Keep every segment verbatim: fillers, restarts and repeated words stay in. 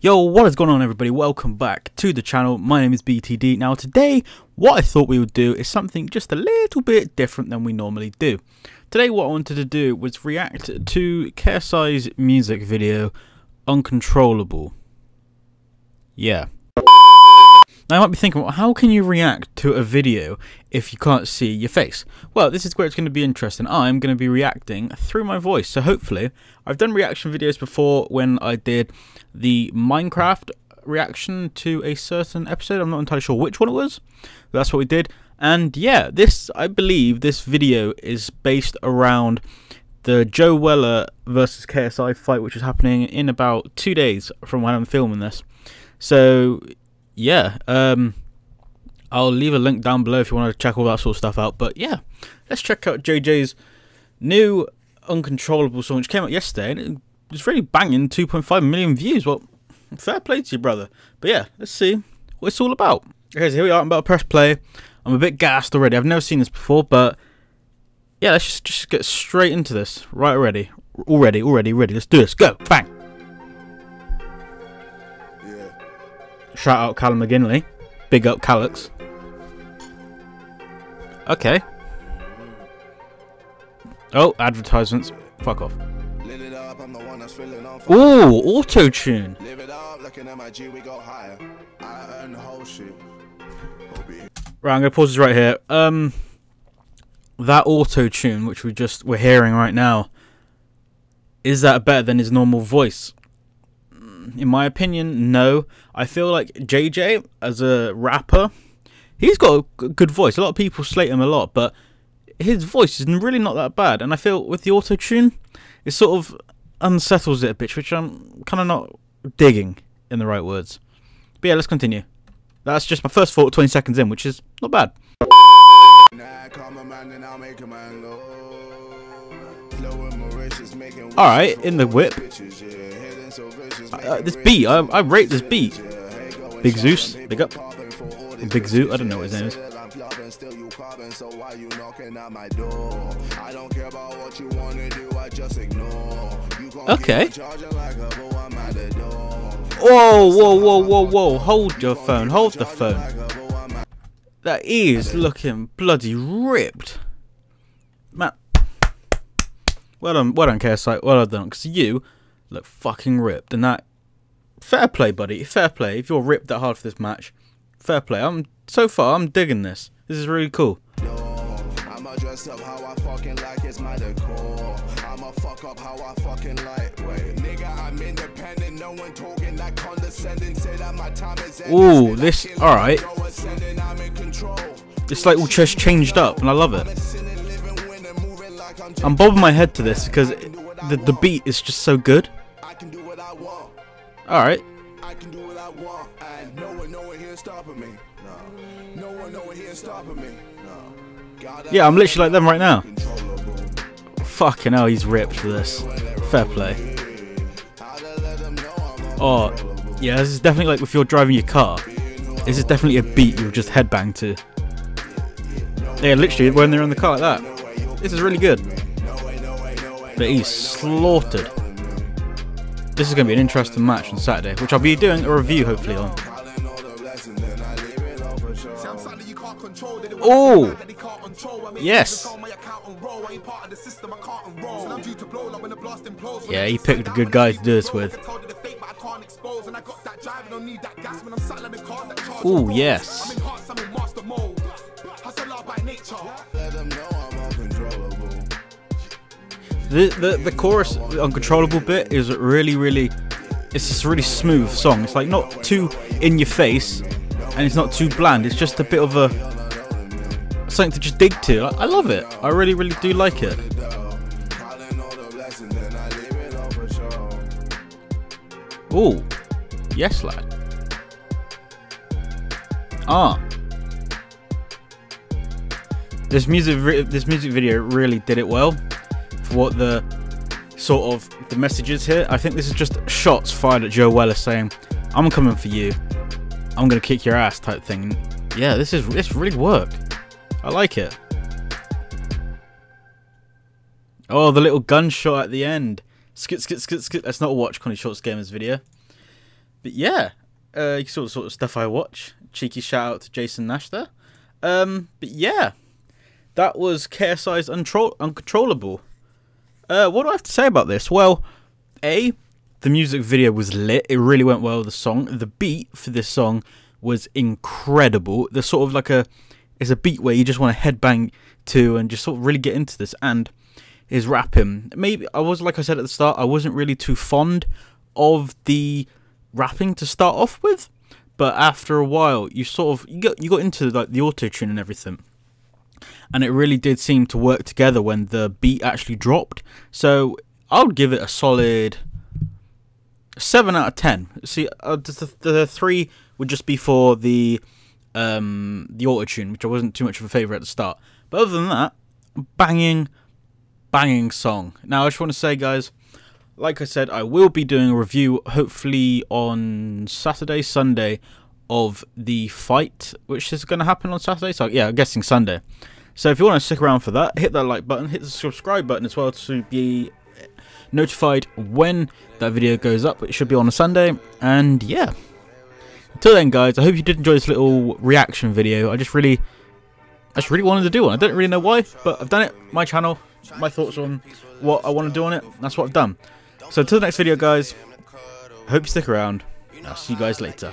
Yo, what is going on everybody? Welcome back to the channel. My name is B T D. Now today, what I thought we would do is something just a little bit different than we normally do. Today what I wanted to do was react to K S I's music video, Uncontrollable. Yeah. Now you might be thinking, well, how can you react to a video if you can't see your face? Well, this is where it's going to be interesting. I'm going to be reacting through my voice. So hopefully, I've done reaction videos before when I did the Minecraft reaction to a certain episode. I'm not entirely sure which one it was, but that's what we did. And yeah, this, I believe this video is based around the Joe Weller versus K S I fight, which is happening in about two days from when I'm filming this. So yeah, um, I'll leave a link down below if you want to check all that sort of stuff out. But yeah, let's check out J J's new Uncontrollable song, which came out yesterday, and it was really banging, two point five million views. Well, fair play to you, brother. But yeah, let's see what it's all about. Okay, so here we are. I'm about to press play. I'm a bit gassed already. I've never seen this before, but yeah, let's just, just get straight into this. Right, already. Already, already, ready. Let's do this. Go. Bang. Shout out Callum McGinley. Big up Callux. Okay. Oh, advertisements. Fuck off. Ooh, auto-tune. Right, I'm going to pause this right here. Um, that auto-tune, which we just, we're hearing right now, is that better than his normal voice? In my opinion, no. I feel like J J, as a rapper, he's got a good voice. A lot of people slate him a lot, but his voice is really not that bad. And I feel with the auto-tune, it sort of unsettles it a bit, which I'm kind of not digging in the right words. But yeah, let's continue. That's just my first thought twenty seconds in, which is not bad. Alright, in the whip. Uh, this beat, I, I rate this beat. Big Zuu, big up. Big Zuu, I don't know what his name is. Okay. Whoa, whoa, whoa, whoa, whoa. Hold your phone, hold the phone. That is looking bloody ripped. Man. Well done, well done, K S I. Well done, because you look fucking ripped, and that, fair play, buddy, fair play. If you're ripped that hard for this match, fair play. I'm so far, I'm digging this. This is really cool. Ooh, this, all right. It's like all just changed up, and I love it. I'm bobbing my head to this because It, The, the beat is just so good. Alright. Yeah, I'm literally like them right now. Fucking hell, he's ripped for this. Fair play. Oh, yeah, this is definitely like if you're driving your car. This is definitely a beat you'll just headbang to. Yeah, literally when they're in the car like that. This is really good. But he's slaughtered. This is going to be an interesting match on Saturday, which I'll be doing a review hopefully on. Oh! Yes! Yeah, he picked a good guy to do this with. Oh, yes! The, the the chorus, the Uncontrollable bit, is really really, it's just a really smooth song. It's like not too in your face, and it's not too bland. It's just a bit of a something to just dig to. I, I love it. I really really do like it. Oh, yes, lad. Ah, this music this music video really did it well. What the sort of the message is here. I think this is just shots fired at Joe Weller saying, I'm coming for you, I'm gonna kick your ass type thing. Yeah, this is this really worked. I like it. Oh, the little gunshot at the end. Skit skit skit skit. Let's not watch Connie Shorts Gamer's video. But yeah, uh, you saw the sort of stuff I watch. Cheeky shout out to Jason Nash there. Um, but yeah, that was K S I's Uncontrollable. Uh, what do I have to say about this? Well, A, the music video was lit. It really went well with the song. The beat for this song was incredible. There's sort of like a, it's a beat where you just want to headbang to and just sort of really get into this. And his rapping, maybe I was, like I said at the start, I wasn't really too fond of the rapping to start off with, but after a while, you sort of you got you got into like the auto tune and everything, and it really did seem to work together when the beat actually dropped. So I'll give it a solid seven out of ten. See, uh, the, the three would just be for the um, the auto tune, which I wasn't too much of a favourite at the start. But other than that, banging, banging song. Now I just want to say, guys, like I said, I will be doing a review, hopefully on Saturday, Sunday, of the fight, which is going to happen on Saturday. So yeah, I'm guessing Sunday. So if you want to stick around for that, hit that like button, hit the subscribe button as well to be notified when that video goes up. It should be on a Sunday. And yeah, until then, guys, I hope you did enjoy this little reaction video. I just really, I just really wanted to do one. I don't really know why, but I've done it. My channel, my thoughts on what I want to do on it. That's what I've done. So until the next video, guys, hope you stick around. I'll see you guys later.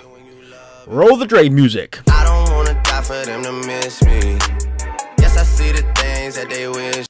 Roll the Drake music. I don't want to die for them to miss me. Yes, I see the things that they wish.